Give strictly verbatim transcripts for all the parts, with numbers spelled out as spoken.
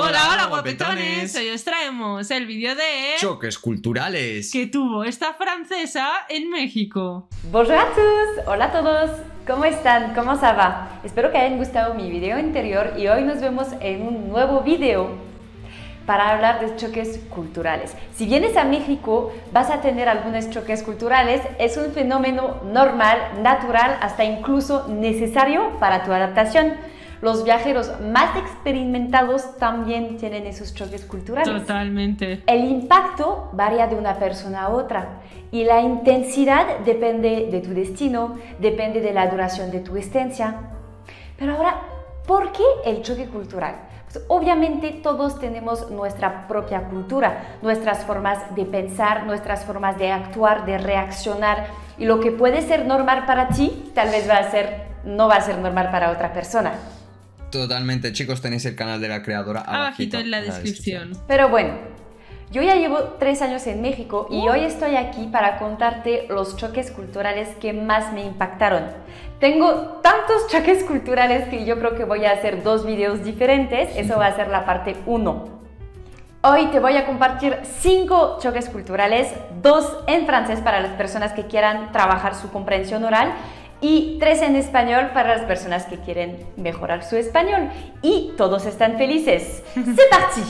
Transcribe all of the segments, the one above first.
Hola, hola, guapetones. Hoy os traemos el vídeo de choques culturales que tuvo esta francesa en México. Bonjour a tous. Hola a todos. ¿Cómo están? ¿Cómo se va? Espero que hayan gustado mi vídeo anterior y hoy nos vemos en un nuevo vídeo para hablar de choques culturales. Si vienes a México, vas a tener algunos choques culturales. Es un fenómeno normal, natural, hasta incluso necesario para tu adaptación. Los viajeros más experimentados también tienen esos choques culturales. Totalmente. El impacto varía de una persona a otra y la intensidad depende de tu destino, depende de la duración de tu estancia. Pero ahora, ¿por qué el choque cultural? Pues obviamente todos tenemos nuestra propia cultura, nuestras formas de pensar, nuestras formas de actuar, de reaccionar, y lo que puede ser normal para ti, tal vez va a ser, no va a ser normal para otra persona. Totalmente, chicos, tenéis el canal de la creadora abajito en la descripción. Pero bueno, yo ya llevo tres años en México y hoy estoy aquí para contarte los choques culturales que más me impactaron. Tengo tantos choques culturales que yo creo que voy a hacer dos vídeos diferentes. Eso va a ser la parte uno. Hoy te voy a compartir cinco choques culturales, dos en francés para las personas que quieran trabajar su comprensión oral y tres en español para las personas que quieren mejorar su español. Y todos están felices. ¡C'est parti!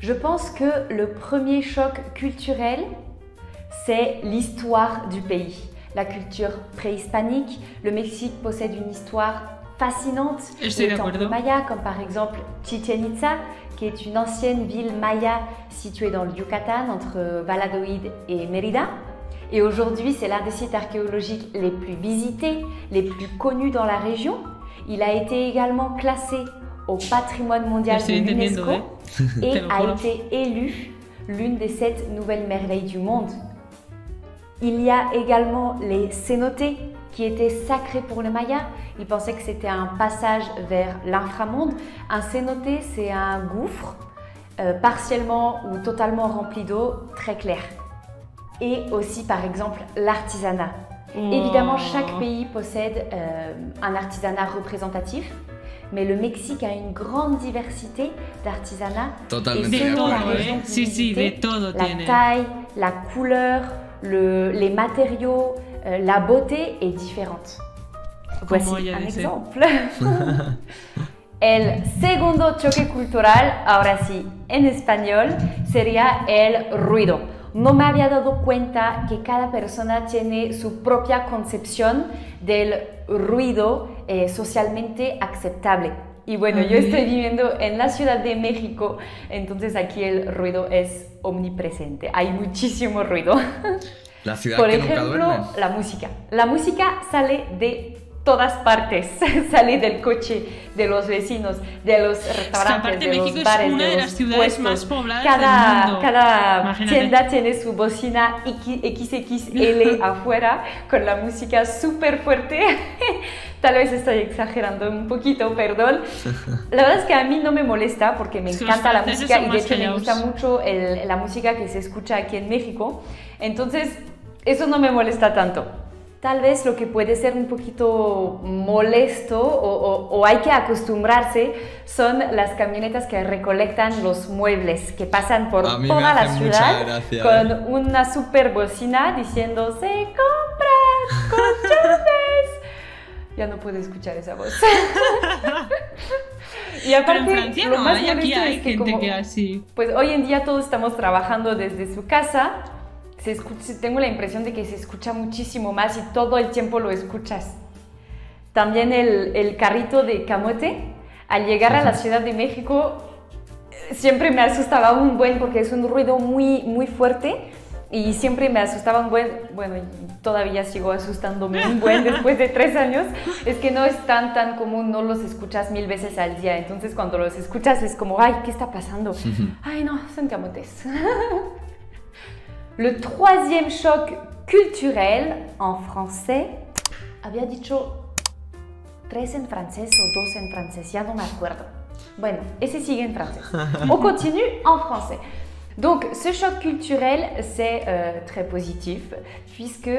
Je pense que le premier choc culturel, c'est l'histoire du pays. La culture préhispanique, le Mexique possède une histoire fascinante. Les temples mayas, comme par exemple Chichen Itza, qui est une ancienne ville maya située dans le Yucatán, entre Valladolid et Mérida. Et aujourd'hui, c'est l'un des sites archéologiques les plus visités, les plus connus dans la région. Il a été également classé au patrimoine mondial de l'UNESCO et a été élu l'une des sept nouvelles merveilles du monde. Il y a également les cénotés qui étaient sacrés pour les Mayas. Ils pensaient que c'était un passage vers l'inframonde. Un cénoté, c'est un gouffre euh, partiellement ou totalement rempli d'eau très claire. Et aussi, par exemple, l'artisanat. Mmh. Évidemment, chaque pays possède euh, un artisanat représentatif, mais le Mexique a une grande diversité d'artisanat. Totalement. De todo, eh. Si, si, de todo la tiene. Taille, la couleur, le, les matériaux, euh, la beauté est différente. Comment Voici un exemple. El segundo choque cultural, ahora sí, en español, sería el ruido. No me había dado cuenta que cada persona tiene su propia concepción del ruido eh, socialmente aceptable. Y bueno, yo estoy viviendo en la Ciudad de México, entonces aquí el ruido es omnipresente. Hay muchísimo ruido. La ciudad Por que ejemplo, nunca duerme. La música. La música sale de todas partes. Sale del coche, de los vecinos, de los restaurantes, de los México bares, es una de, de las ciudades puestos. Más pobladas cada, del mundo. Cada Imagínate. Tienda tiene su bocina equis equis ele afuera con la música súper fuerte. Tal vez estoy exagerando un poquito, perdón. La verdad es que a mí no me molesta porque me es encanta la música y de hecho me gusta mucho el, la música que se escucha aquí en México. Entonces, eso no me molesta tanto. Tal vez lo que puede ser un poquito molesto o, o, o hay que acostumbrarse son las camionetas que recolectan los muebles que pasan por toda la ciudad gracia, con eh. una super bocina diciendo ¡se compran colchones! Ya no puedo escuchar esa voz. Y aparte, pero en Francia lo no, más hay, aquí hay es que gente como, que así. Pues hoy en día todos estamos trabajando desde su casa. Se escucha, tengo la impresión de que se escucha muchísimo más y todo el tiempo lo escuchas. También el, el carrito de camote, al llegar a la Ciudad de México, siempre me asustaba un buen porque es un ruido muy, muy fuerte y siempre me asustaba un buen. Bueno, todavía sigo asustándome un buen después de tres años. Es que no es tan, tan común, no los escuchas mil veces al día. Entonces cuando los escuchas es como, ay, ¿qué está pasando? Ay, no, son camotes. Le troisième choc culturel en français, había dicho tres en francés o dos en francés, ya no me acuerdo. Bueno, ese sigue en francés. On continue en français. Donc, ce choc culturel, c'est euh, très positif, puisque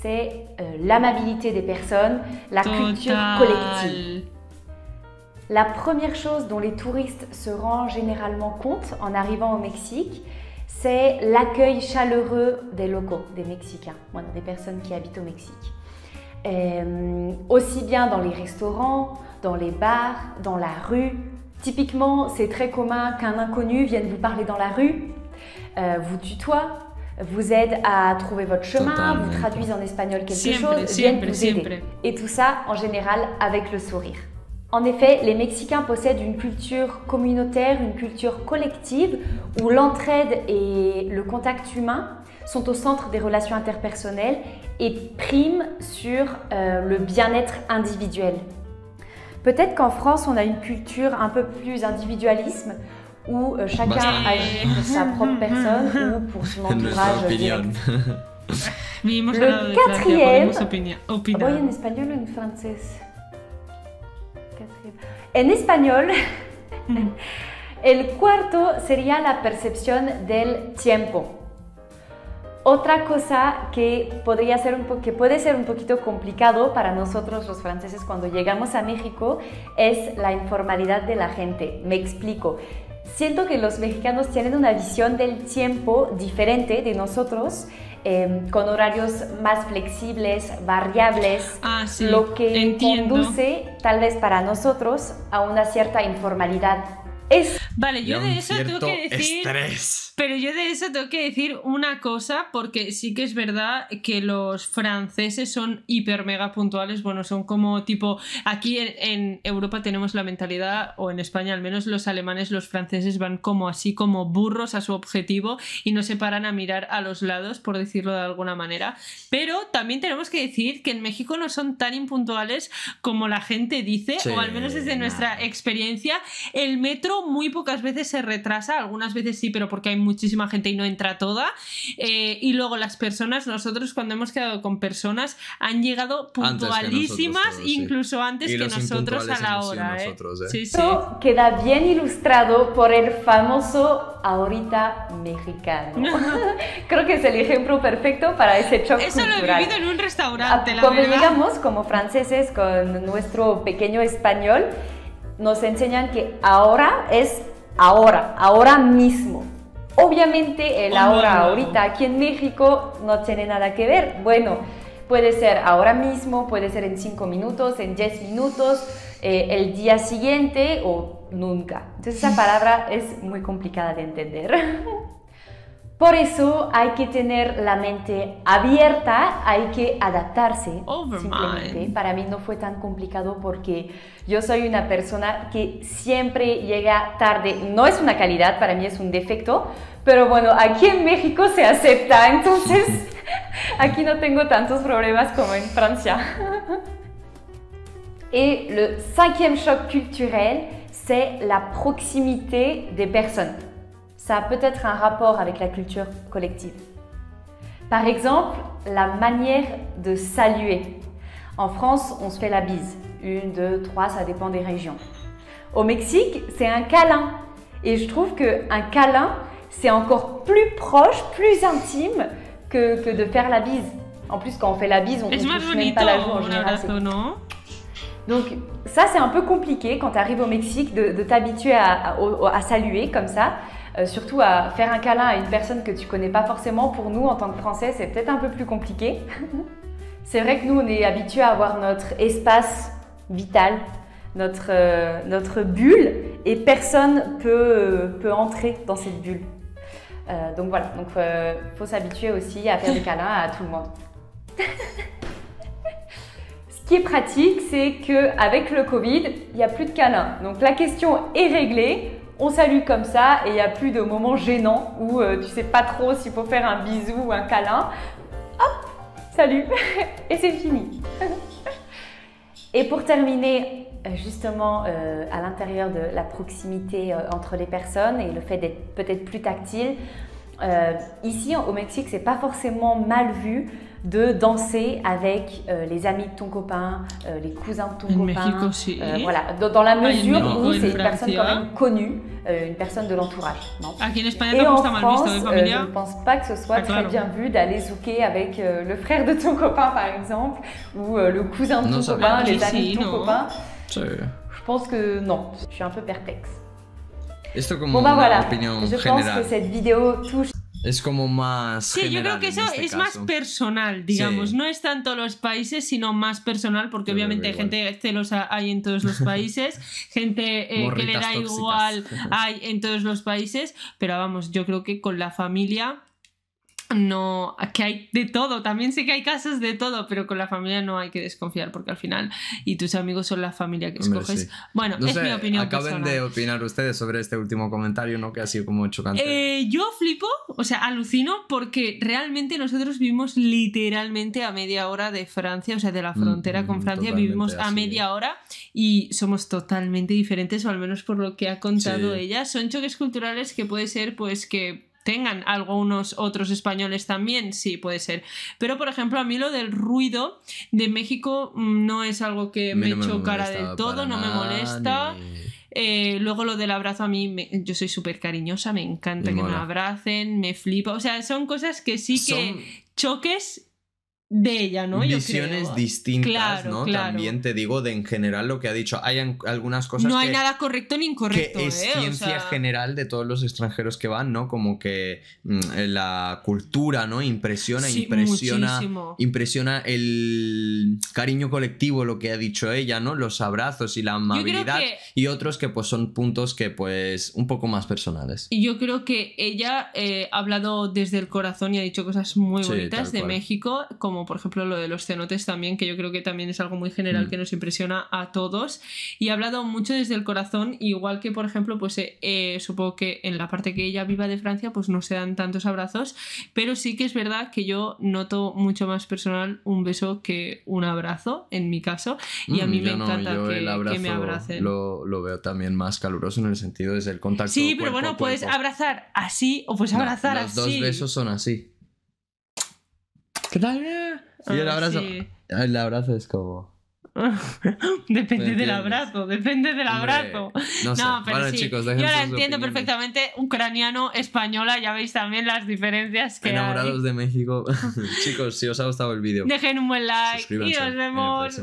c'est euh, l'amabilité des personnes, la Total. Culture collective. La première chose dont les touristes se rendent généralement compte en arrivant au Mexique, c'est l'accueil chaleureux des locaux, des Mexicains, des personnes qui habitent au Mexique. Euh, aussi bien dans les restaurants, dans les bars, dans la rue. Typiquement, c'est très commun qu'un inconnu vienne vous parler dans la rue, euh, vous tutoie, vous aide à trouver votre chemin, Totalmente. Vous traduise en espagnol quelque siempre, chose, vienne vous aider. Siempre. Et tout ça, en général, avec le sourire. En effet, les Mexicains possèdent une culture communautaire, une culture collective où l'entraide et le contact humain sont au centre des relations interpersonnelles et priment sur euh, le bien-être individuel. Peut-être qu'en France, on a une culture un peu plus individualisme où euh, chacun bah, agit pour sa propre personne ou pour son entourage direct. Le quatrième... Voy en espagnol o en francés. En español, el cuarto sería la percepción del tiempo. Otra cosa que, podría ser un po que puede ser un poquito complicado para nosotros los franceses cuando llegamos a México es la informalidad de la gente. Me explico. Siento que los mexicanos tienen una visión del tiempo diferente de nosotros, eh, con horarios más flexibles, variables, ah, sí, lo que entiendo. Conduce tal vez para nosotros a una cierta informalidad. Es... Vale, yo de eso tengo que decir... Estrés. Pero yo de eso tengo que decir una cosa, porque sí que es verdad que los franceses son hiper mega puntuales, bueno, son como tipo... Aquí en, en Europa tenemos la mentalidad, o en España al menos, los alemanes, los franceses van como así, como burros a su objetivo y no se paran a mirar a los lados, por decirlo de alguna manera. Pero también tenemos que decir que en México no son tan impuntuales como la gente dice, sí, o al menos desde nuestra experiencia. El metro muy pocas veces se retrasa, algunas veces sí, pero porque hay muchísima gente y no entra toda, eh, y luego las personas, nosotros cuando hemos quedado con personas han llegado puntualísimas, antes todos, incluso sí. Antes y que nosotros a la hora, ¿eh? Nosotros, ¿eh? Sí, sí. Esto queda bien ilustrado por el famoso ahorita mexicano. No. Creo que es el ejemplo perfecto para ese choque eso cultural. Eso lo he vivido en un restaurante, a, la cuando verdad. Llegamos como franceses con nuestro pequeño español, nos enseñan que ahora es ahora, ahora mismo. Obviamente el ahora, ahorita, aquí en México no tiene nada que ver. Bueno, puede ser ahora mismo, puede ser en cinco minutos, en diez minutos, eh, el día siguiente o nunca. Entonces esa palabra es muy complicada de entender. Por eso hay que tener la mente abierta, hay que adaptarse simplemente. Para mí no fue tan complicado porque yo soy una persona que siempre llega tarde. No es una calidad, para mí es un defecto, pero bueno, aquí en México se acepta, entonces aquí no tengo tantos problemas como en Francia. Et le cinquième choc culturel, c'est la proximité des personnes. Ça a peut-être un rapport avec la culture collective. Par exemple, la manière de saluer. En France, on se fait la bise. Une, deux, trois, ça dépend des régions. Au Mexique, c'est un câlin. Et je trouve qu'un câlin, c'est encore plus proche, plus intime que, que de faire la bise. En plus, quand on fait la bise, on ne touche même pas la joue en général. Donc ça, c'est un peu compliqué quand tu arrives au Mexique de, de t'habituer à, à, à saluer comme ça. Euh, surtout à faire un câlin à une personne que tu connais pas forcément. Pour nous, en tant que Français, c'est peut-être un peu plus compliqué. C'est vrai que nous, on est habitués à avoir notre espace vital, notre, euh, notre bulle, et personne peut, euh, peut entrer dans cette bulle. Euh, donc voilà, donc, euh, faut s'habituer aussi à faire des câlins à tout le monde. Ce qui est pratique, c'est qu'avec le Covid, il n'y a plus de câlins. Donc la question est réglée. On salue comme ça et il n'y a plus de moments gênants où euh, tu sais pas trop s'il faut faire un bisou ou un câlin. Hop, salut et c'est fini. Et pour terminer, justement, euh, à l'intérieur de la proximité euh, entre les personnes et le fait d'être peut-être plus tactile, euh, ici au Mexique, c'est pas forcément mal vu de danser avec euh, les amis de ton copain, euh, les cousins de ton en copain, Mexico, sí. euh, voilà, dans, dans la mesure Ay, où c'est une Francia. Personne quand même connue, euh, une personne de l'entourage. Et en France, visto, euh, je ne pense pas que ce soit ah, très claro. Bien vu d'aller zouker avec euh, le frère de ton copain par exemple, ou euh, le cousin de ton no copain, sabía. Les amis sí, de ton no. copain. Sí. Je pense que non, je suis un peu perplexe. Esto como bon, bah, una voilà. Opinión je general. Pense que cette vidéo touche... Es como más sí, general, yo creo que eso este es caso. Más personal, digamos. Sí. No es tanto los países, sino más personal, porque yo obviamente hay gente celosa hay en todos los países, gente eh, que le da tóxicas. Igual hay en todos los países, pero vamos, yo creo que con la familia no... que hay de todo, también sé que hay casos de todo, pero con la familia no hay que desconfiar, porque al final, y tus amigos son la familia que escoges. Hombre, sí. Bueno, no es sé, mi opinión personal. Acaben de opinar ustedes sobre este último comentario, ¿no? Que ha sido como chocante. Eh, yo flipo, o sea, alucino, porque realmente nosotros vivimos literalmente a media hora de Francia, o sea, de la frontera mm, con Francia, vivimos a así. Media hora y somos totalmente diferentes, o al menos por lo que ha contado sí. ella. Son choques culturales que puede ser, pues, que... tengan algunos otros españoles también, sí, puede ser. Pero, por ejemplo, a mí lo del ruido de México no es algo que me, me chocara del todo, no me molesta. Ni... Eh, luego lo del abrazo a mí, me, yo soy súper cariñosa, me encanta me que mola. Me abracen, me flipa. O sea, son cosas que sí que son... choques... de ella, ¿no? Visiones yo creo. Distintas, claro, ¿no? Claro. También te digo de en general lo que ha dicho. Hay algunas cosas no hay que, nada correcto ni incorrecto, que es ¿eh? Ciencia o sea... general de todos los extranjeros que van, ¿no? Como que mmm, la cultura, ¿no? Impresiona, sí, impresiona, muchísimo. Impresiona el cariño colectivo, lo que ha dicho ella, ¿no? Los abrazos y la amabilidad que... y otros que pues son puntos que pues un poco más personales. Y yo creo que ella eh, ha hablado desde el corazón y ha dicho cosas muy sí, bonitas de México, como como por ejemplo lo de los cenotes también, que yo creo que también es algo muy general mm. que nos impresiona a todos, y ha hablado mucho desde el corazón, igual que por ejemplo pues eh, eh, supongo que en la parte que ella viva de Francia pues no se dan tantos abrazos, pero sí que es verdad que yo noto mucho más personal un beso que un abrazo en mi caso, y mm, a mí me no, encanta yo que, el abrazo que me abracen lo, lo veo también más caluroso en el sentido desde el contacto sí, pero cuerpo, bueno, puedes cuerpo. Abrazar así o puedes no, abrazar los así los dos besos son así. ¿Qué tal? Y el abrazo. Ah, sí. El abrazo es como. Depende del abrazo, depende del abrazo. Hombre, no, sé. No, pero bueno, sí. Chicos, yo la entiendo opiniones. Perfectamente. Ucraniano, española, ya veis también las diferencias que enamorados hay. De México. Chicos, si os ha gustado el vídeo, dejen un buen like y nos vemos.